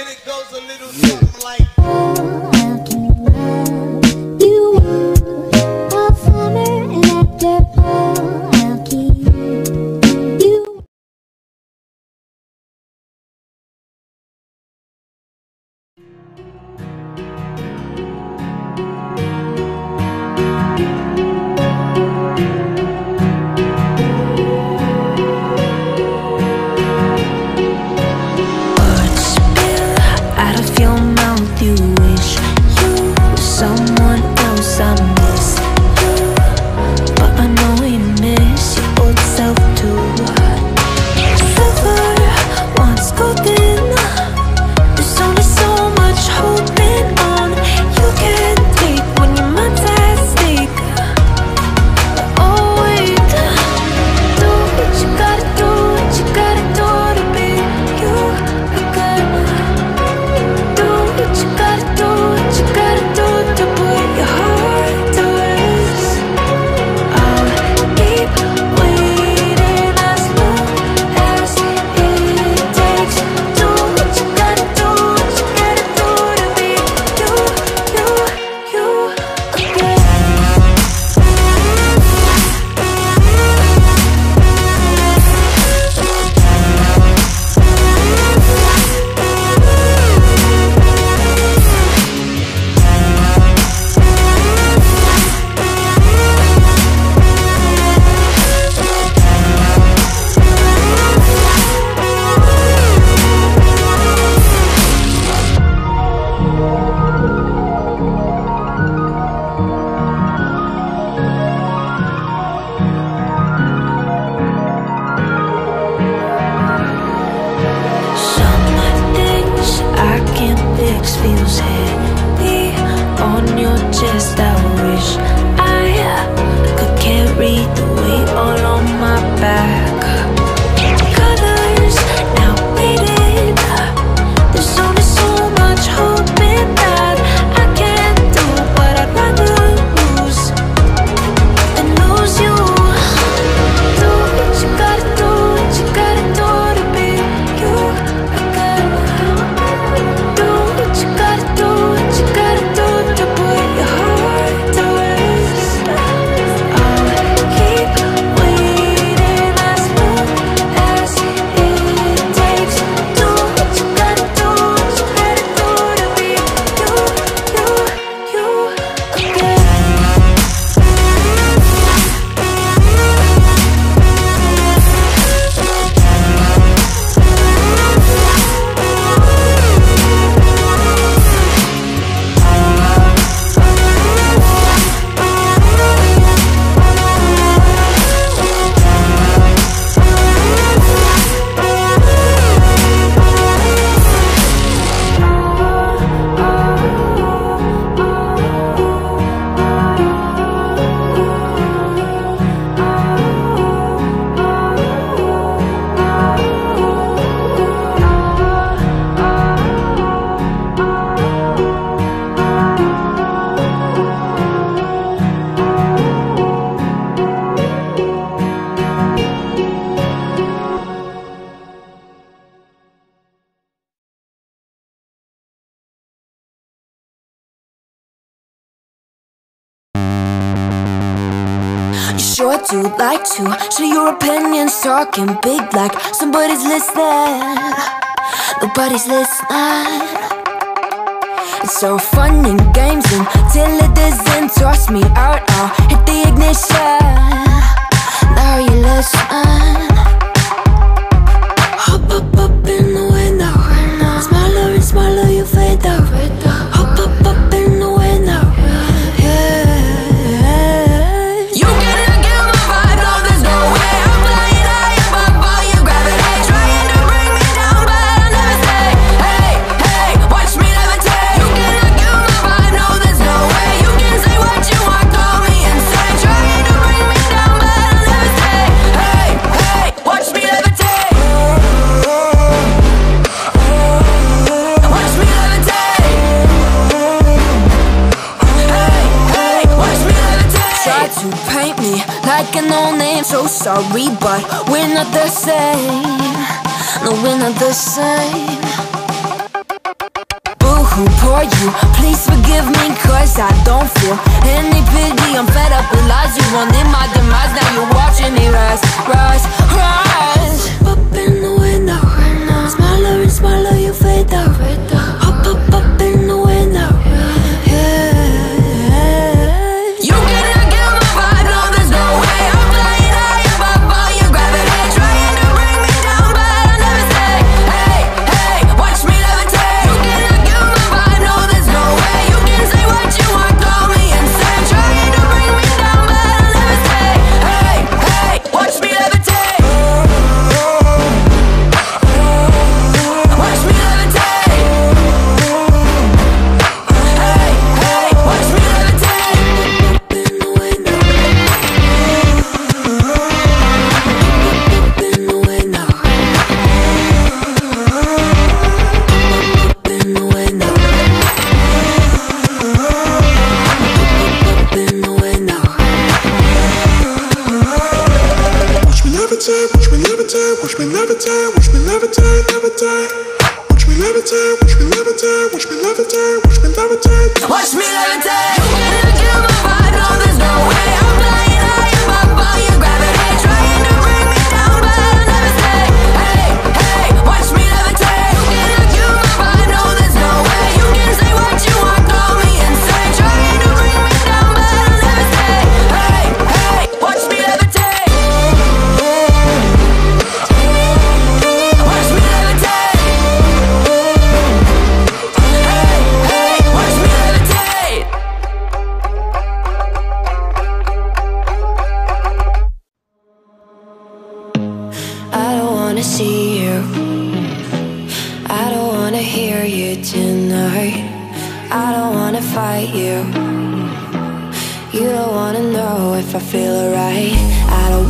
Here it goes a little something like how can you love you all summer and after fall? How can you feels heavy on your chest. I wish I could carry the weight all on my back. Sure do like to share your opinions, talking big like somebody's listening. Nobody's listening. It's so fun and games until it doesn't. Toss me out, I'll hit the ignition. Now you listen. Hop up in the window. Smaller and smaller you fade out. Hop up in the window. Like an old name, so sorry, but we're not the same. No, we're not the same. who pour you. Please forgive me, cause I don't feel any pity. I'm fed up with lies, you wanted my demise. Now you're watching me rise, rise, rise. Up in the window, smaller and smaller, you fade out. Up, up, up in the window, yeah. You cannot get my vibe, no, there's no way. I'm flying high above all your gravity, trying to bring me down, but I'll never say, hey, hey, watch me levitate. You cannot get my vibe, no, there's no way. You can say what you want, call me insane, trying to bring me down, but I'll never say, hey, hey, watch me levitate. Watch me levitate. Hey, hey, watch me levitate. Up in the window, up in the window, up in the window, up in the window. Watch me levitate, watch me levitate, watch me levitate, watch me levitate, levitate. Watch me levitate, watch me levitate, watch me levitate, watch me levitate. Watch me levitate. You cannot kill my vibe, no, there's no way. I'm flying high above all your gravity, trying to bring me down, but I'll never say, hey, hey, watch me levitate. You cannot kill my vibe, no, there's no way. You can say what you want, call me insane, trying to bring me down, but I'll never say, hey, hey, watch me levitate. Watch me levitate. Hey, hey, watch me levitate. I don't wanna see you. I don't wanna hear you tonight. I don't wanna fight you. You don't wanna know if I feel alright. I don't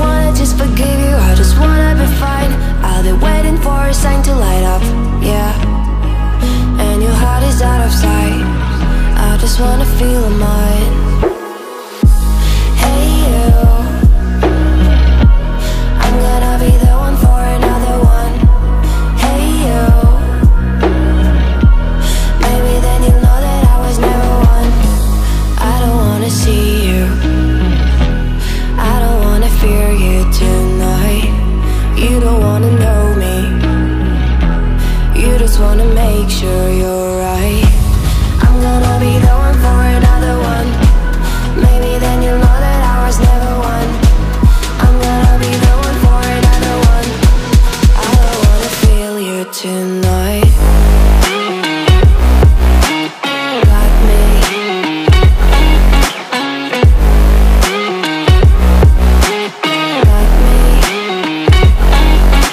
wanna just forgive you, I just wanna be fine. I'll be waiting for a sign to light up, yeah. And your heart is out of sight. I just wanna feel mine. Hey you, I'm gonna be the one for another one. Hey you, maybe then you'll know that I was never one. I don't wanna see you, I don't wanna fear you tonight. You don't wanna know me, you just wanna make sure you're right. I'm gonna be the one for another one. Maybe then you'll know that I was never one. I'm gonna be the one for another one. I don't wanna feel you tonight. Got me. Got me. Can I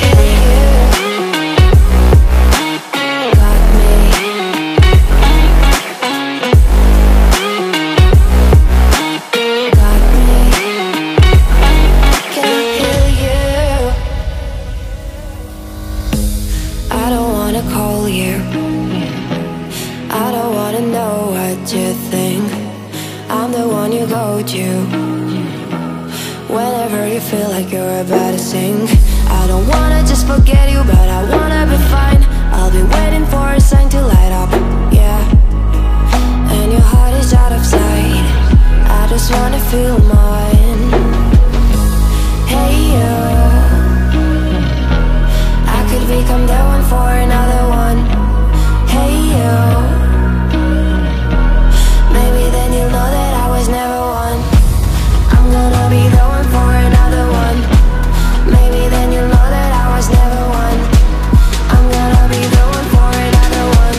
hear you? Got me. Got me. Can I hear you? I don't wanna call you. I don't wanna know what you think. I'm the one you go to whenever you feel like you're about to sink. I don't wanna just forget you, but I wanna be fine. I'll be waiting for a sign to light up, yeah. And your heart is out of sight. I just wanna feel mine. Hey you, I could become the one for another one. Hey you, maybe then you'll know that I was never one. I'm gonna be the one for another one. Maybe then you'll know that I was never one. I'm gonna be the one for another one.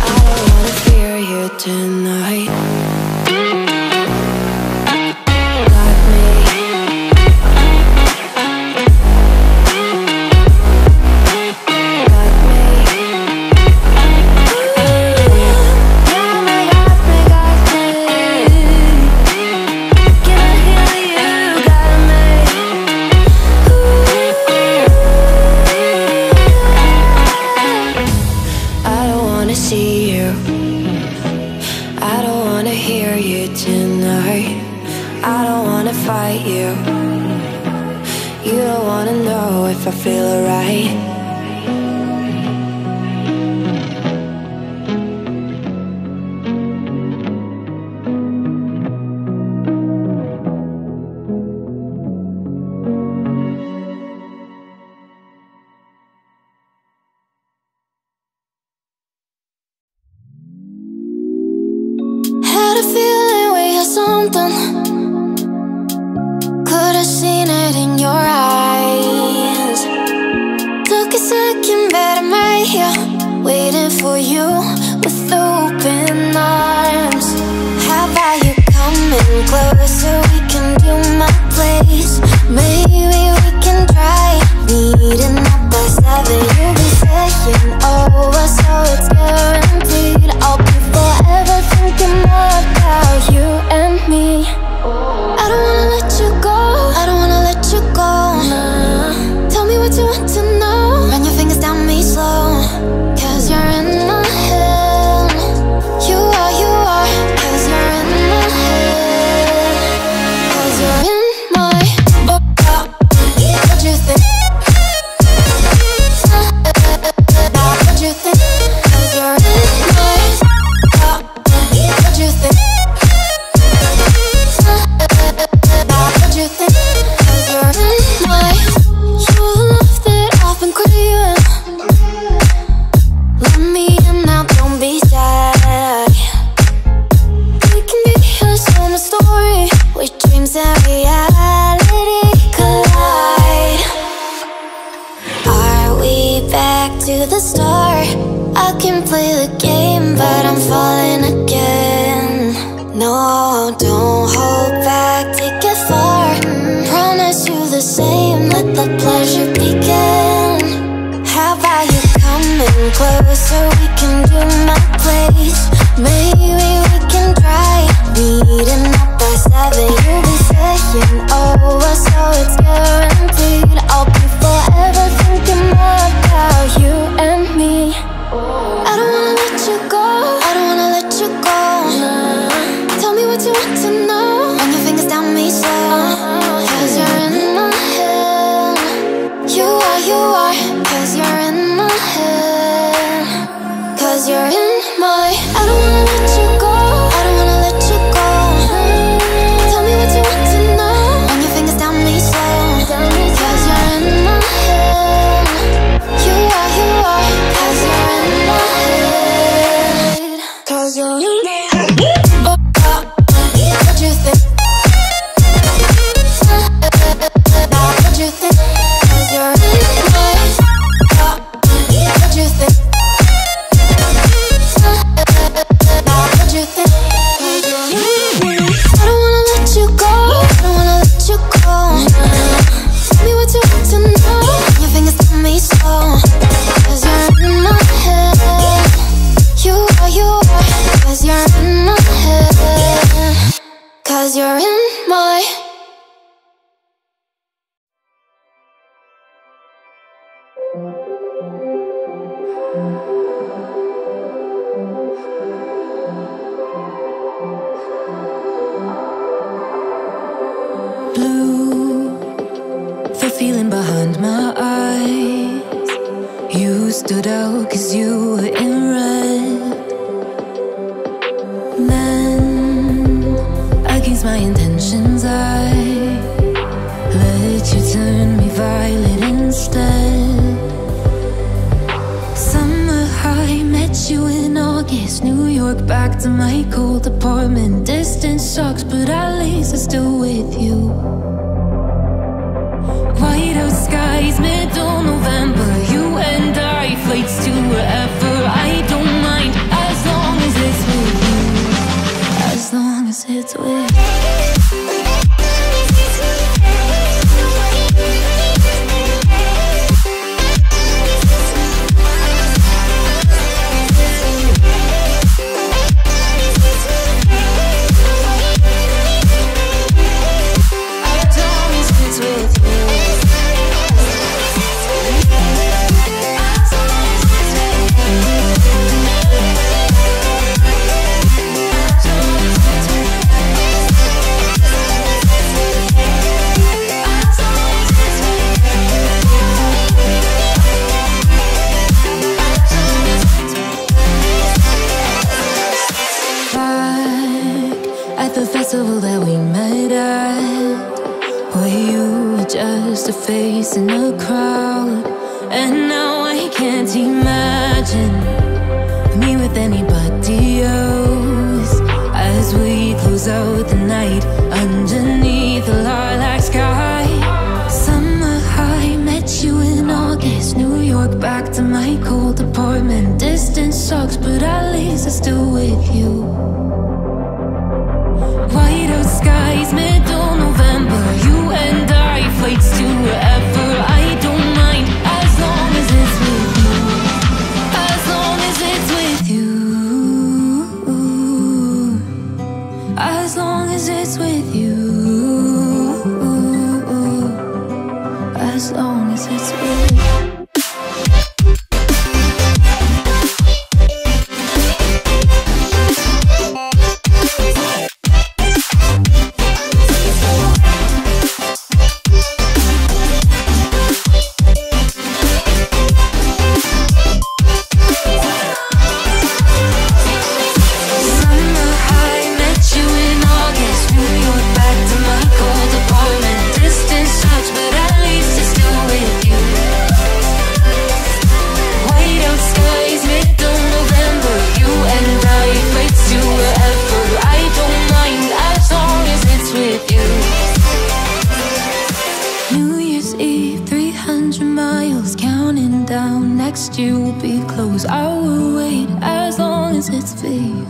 I don't wanna fear you tonight. Got me. Got me. Yeah, my God, my God, can I hear you? Got me. I don't wanna see you. I don't wanna hear you tonight. I don't wanna fight you. You don't wanna know if I feel alright. to the star. I can play the game, but I'm falling again. No, don't hold back, take it far. Promise you the same, let the pleasure begin. How about you coming closer? We can do my place. Maybe we can try meeting up by 7. You'll be saying, oh, so it's guaranteed. I'll be forever thinking more about you and me. I don't wanna let you go, I don't wanna let you go. Tell me what you want to know. Run your fingers down me slow, cause you're in my head. You are, cause you're in my head. Cause you're in my, I don't wanna let you go, I don't wanna let you go. Tell me what you want to know. Run your fingers down me slow, cause you're in my head. You are, cause you're in my head. Cause you're in my head. Oh, what you think? What you think? Cause you're in my head. What you think? What you think? Cause you're in my head. I don't wanna let you go, I don't wanna let you go. Tell me what you want to know. Run your fingers down me slow, cause you're in my head. You are, cause you're in my head. Cause you're in my. Blue, the feeling behind my eyes. You stood out cause you were in red. Then, against my intentions, I let you turn me violet instead. Summer high, met you in August, New York, back to my cold apartment. Distance sucks, but at least I'm still with you. Whiteout skies, middle November. You and I, flights to wherever. I don't mind, as long as it's with you. As long as it's with you. That we met at, where you were just a face in the crowd. And now I can't imagine me with anybody else. As we close out the night underneath the lilac sky. Summer high, met you in August, New York, back to my cold apartment. Distance sucks, but at least I'm still with you. Whiteout skies, middle November. You and I, flights to wherever. I don't mind, as long as it's with you. As long as it's with you. As long as it's with you. As long as it's with you. But at least it's still with you. down next to you, be close. I will wait as long as it's for you.